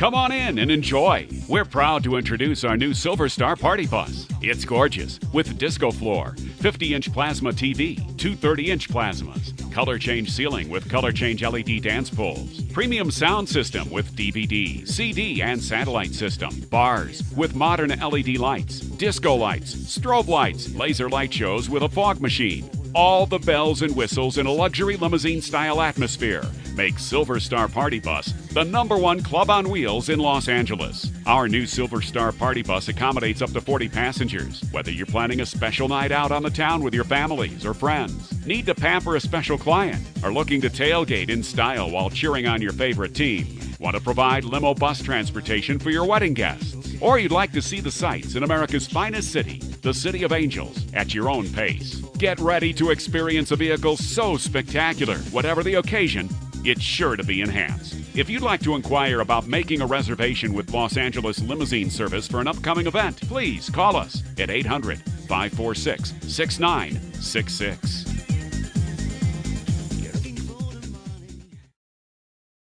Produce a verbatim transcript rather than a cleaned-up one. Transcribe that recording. Come on in and enjoy. We're proud to introduce our new Silver Star Party Bus. It's gorgeous, with Disco Floor, fifty inch plasma T V, two thirty inch plasmas, color change ceiling with color change L E D dance poles, premium sound system with D V D, C D, and satellite system, bars with modern L E D lights, disco lights, strobe lights, laser light shows with a fog machine. All the bells and whistles in a luxury limousine-style atmosphere make Silver Star Party Bus the number one club on wheels in Los Angeles. Our new Silver Star Party Bus accommodates up to forty passengers. Whether you're planning a special night out on the town with your families or friends, need to pamper a special client, or looking to tailgate in style while cheering on your favorite team, want to provide limo bus transportation for your wedding guests, or you'd like to see the sights in America's finest city, the City of Angels, at your own pace. Get ready to experience a vehicle so spectacular, whatever the occasion, it's sure to be enhanced. If you'd like to inquire about making a reservation with Los Angeles Limousine Service for an upcoming event, please call us at eight hundred, five four six, six nine six six.